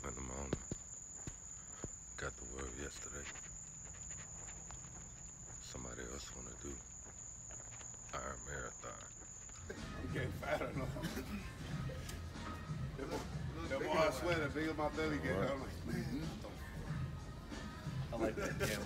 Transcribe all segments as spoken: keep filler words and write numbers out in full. five in the morning. Got the word yesterday. Somebody else wanna do Iron Marathon. You can't fight or nothing. That boy, I swear, that big my belly getting out. I like that camel.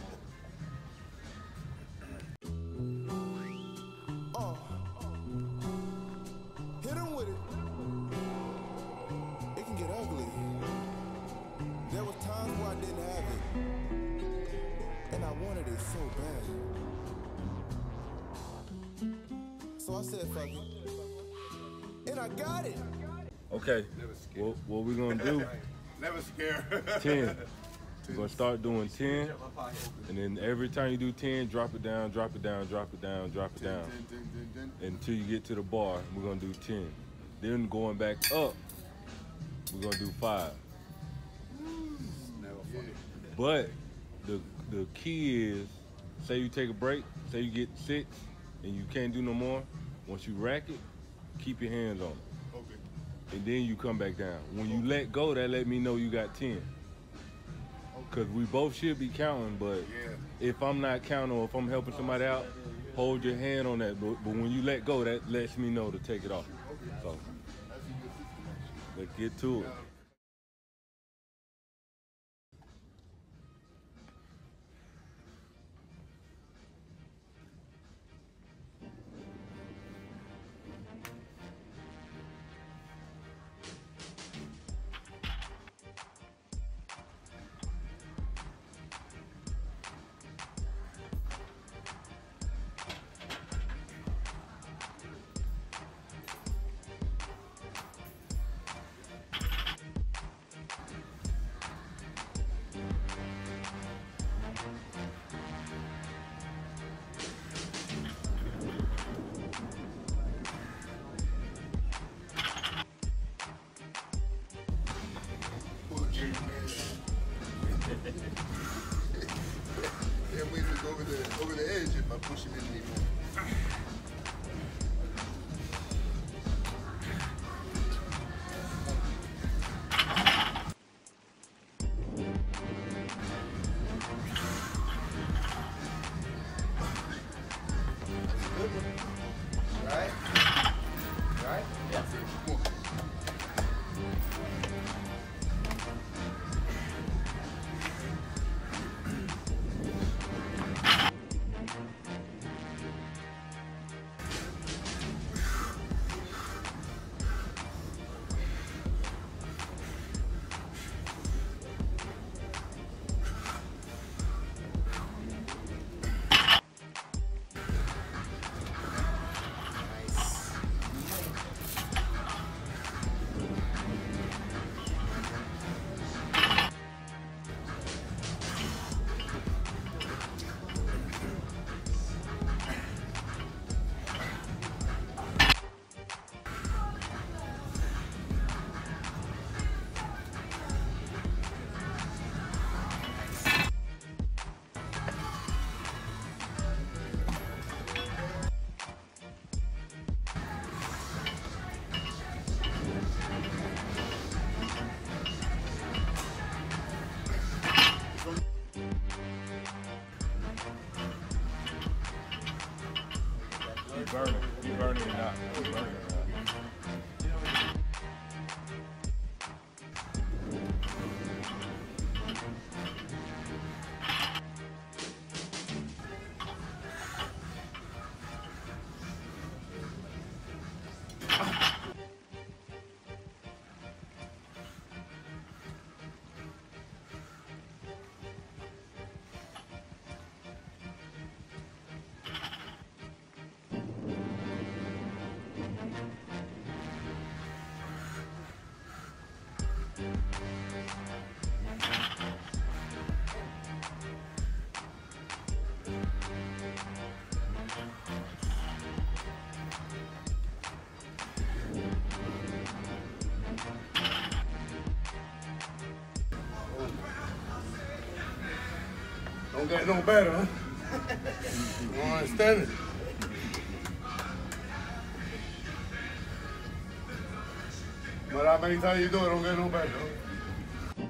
And I got it. Okay. What, what we gonna do? Never scared. ten. We're gonna start doing ten, and then every time you do ten, drop it down, drop it down, drop it down, drop it down, until you get to the bar. We're gonna do ten. Then going back up, we're gonna do five. But the the key is, say you take a break, say you get six, and you can't do no more. Once you rack it, keep your hands on it. Okay. And then you come back down. When you let go, that let me know you got ten. Because we both should be counting, but yeah. If I'm not counting or if I'm helping somebody out, hold your hand on that. But, but when you let go, that lets me know to take it off. So, let's get to it. Don't get no better, huh? You don't understand it. But how many times you do it, don't get no better, huh?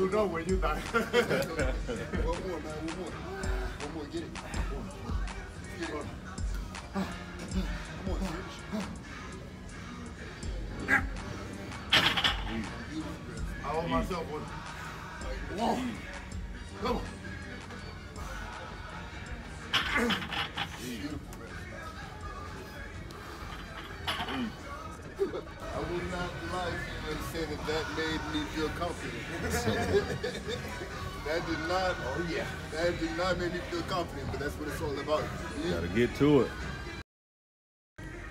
You know when you die. One more, man. One more. One more. Get it. Get it. Come on, Rich. I owe myself one. Whoa. Come on. Beautiful, man. I will not lie to you and say that that made me feel confident. That did not, oh yeah, that did not make me feel confident, but that's what it's all about. You gotta get to it.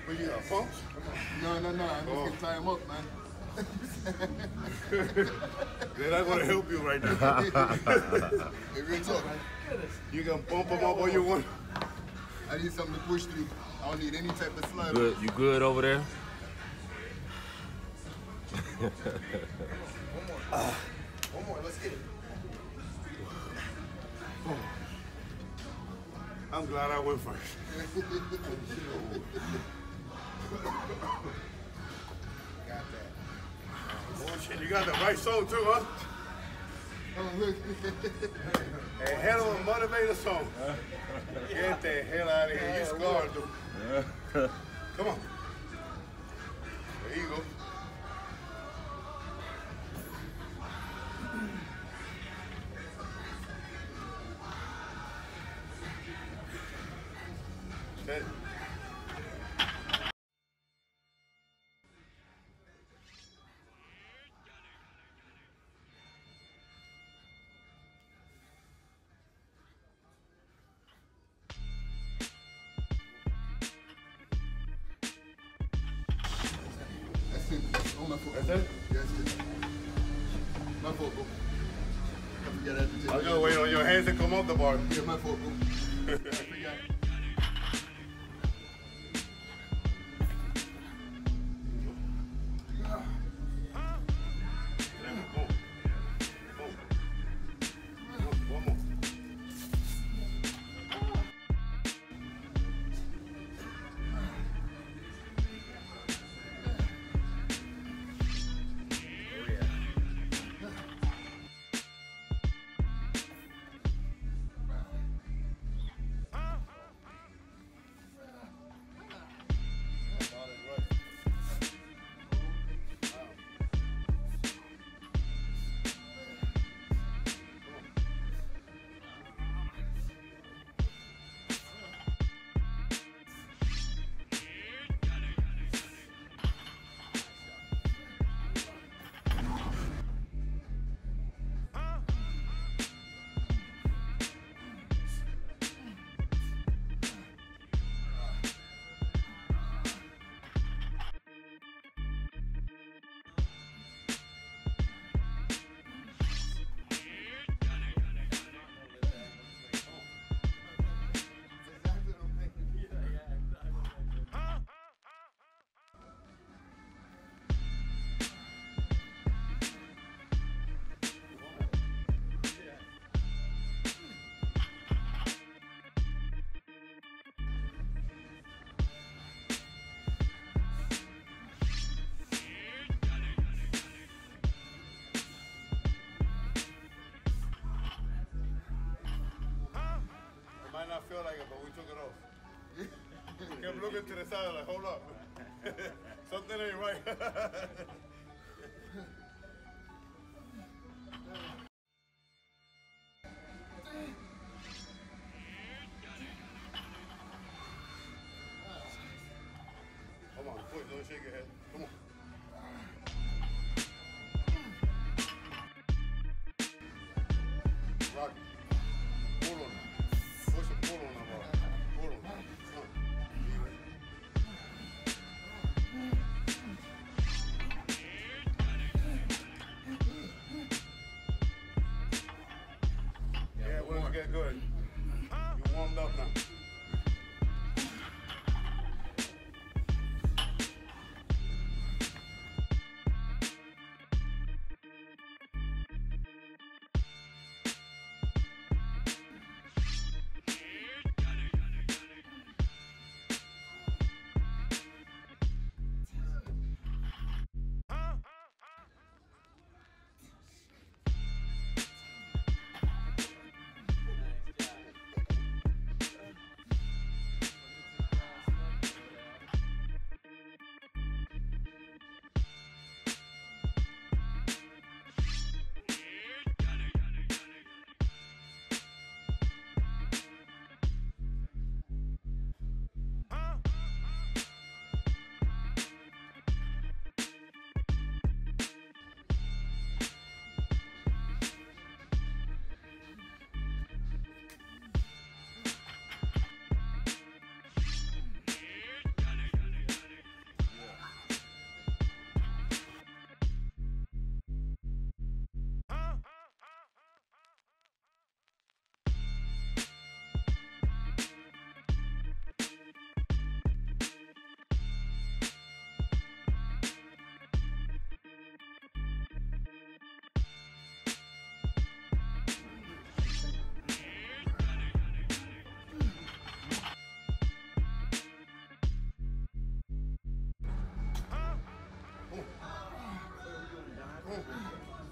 Well, you got a pump? No, no, no, I'm just gonna tie him up, man. Then I want to help you right now. You can pump him up all you want. I need something to push through. I don't need any type of slide. Good. You good over there? One more, uh, one more, let's get it. Oh. I'm glad I went first. Got that. Oh shit, you got the right soul too, huh? A hell of a motivator soul. Get the hell out of here, you scarred, dude. Come on. There you go. Good. That's it. Oh, my fault. That's it? Yes, yes. My fault, bro. I gotta wait on your hands to come off the bar. Yeah, my fault, bro. I might not feel like it, but we took it off. Kept looking to the side, like, hold up. Something ain't right. Come on, quick, don't shake your head. Come on. Good. love now.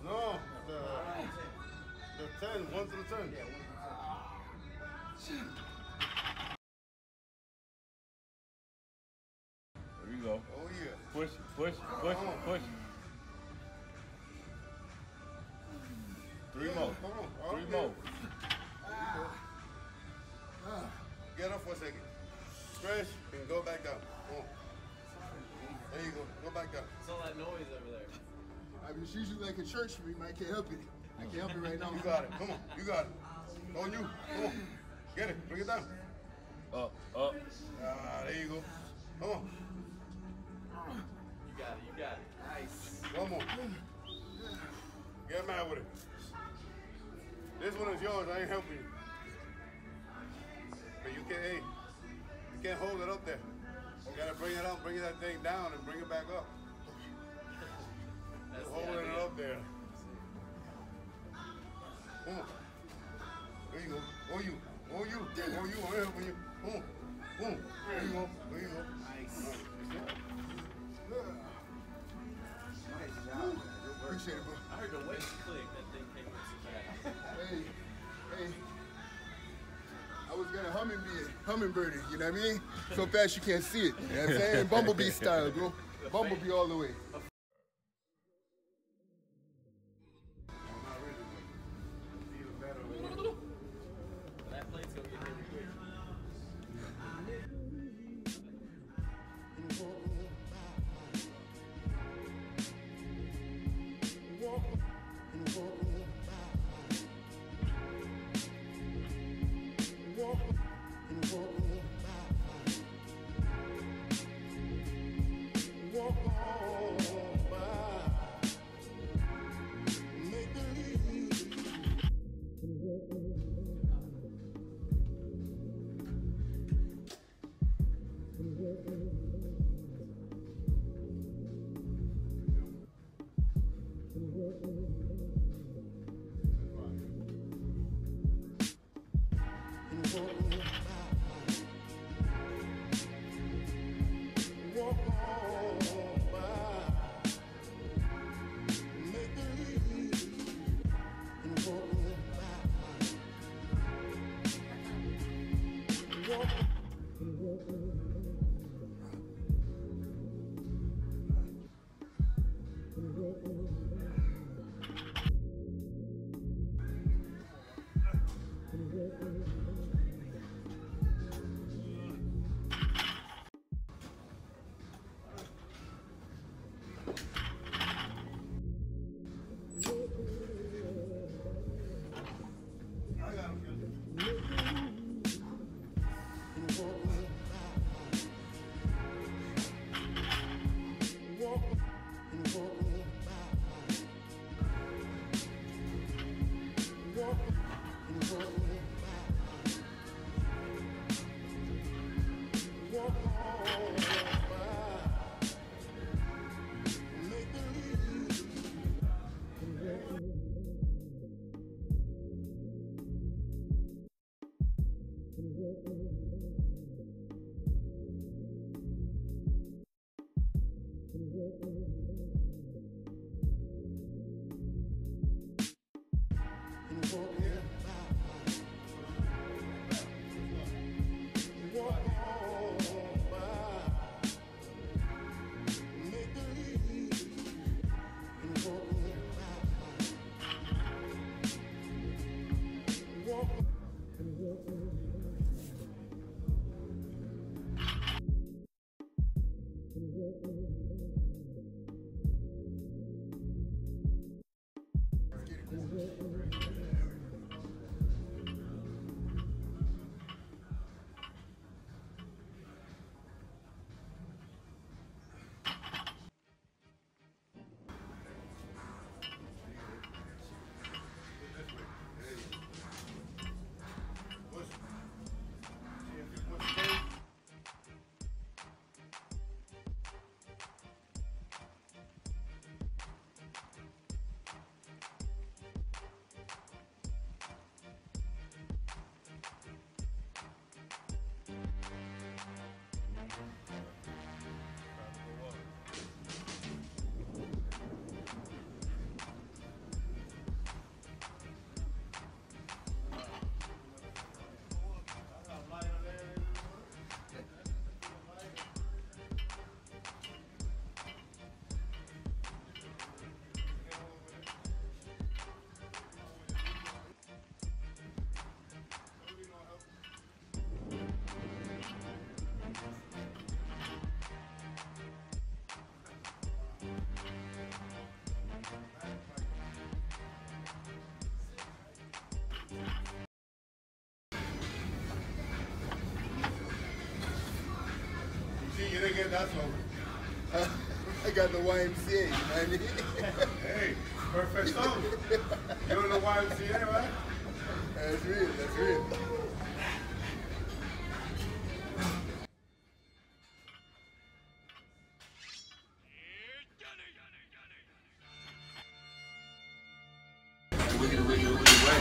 No, the the ten, one to the ten. Yeah, one to the ten. There you go. Oh yeah. Push, push, push, oh. push. Three yeah, more. Come on. Three okay. more. Ah. Get up for a second. Stretch and go back down. Oh. There you go. Go back down. It's all that noise over there. I mean, it's usually like a church for me, man. I can't help it. I can't help it right now. You got it. Come on. You got it. On you. Come on. Get it. Bring it down. Up, up. Ah, there you go. Come on. You got it. You got it. Nice. One more. Get mad with it. This one is yours. I ain't helping you. But you can't, hey, you can't hold it up there. You got to bring it up, bring that thing down, and bring it back up. That's holding it up there. Come on. There you go. Oh you. Oh you. Oh you. I'm helping you. Come on. Come on. There you go. There you go. Nice. Nice job. Appreciate it, bro. I heard the weight click. That thing came with so bad. Hey. Hey. I was gonna hummingbird, hummingbird, you know what I mean? So fast you can't see it. You know what I'm saying? Bumblebee style, bro. Bumblebee all the way. That plate's gonna get really quick. Walk, walk, walk. Get that over. I got the Y M C A, you know what I mean? Hey, perfect song. You know the Y M C A, right? That's real, that's real. Wiggity, wiggity, wiggity, way.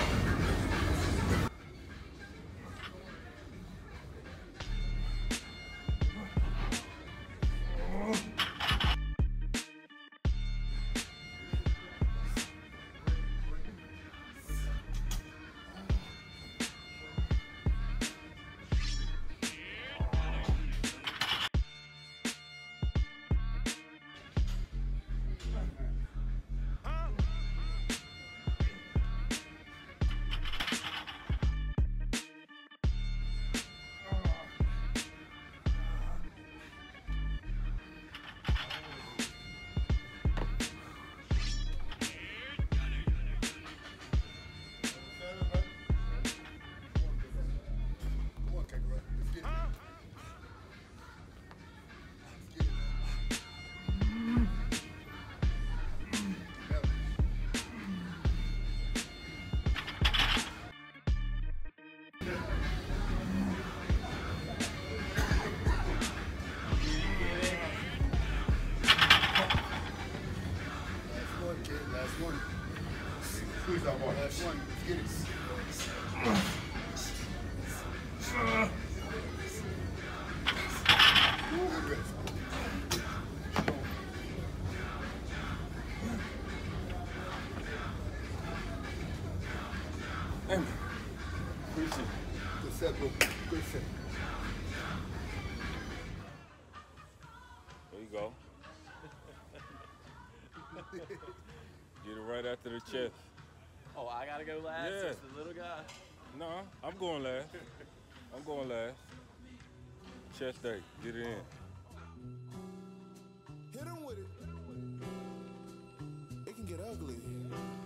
Get it right after the chest. Oh, I gotta go last? Yeah. It's the little guy? No, nah, I'm going last. I'm going last. Chest day. Get it in. Hit him with it. It can get ugly.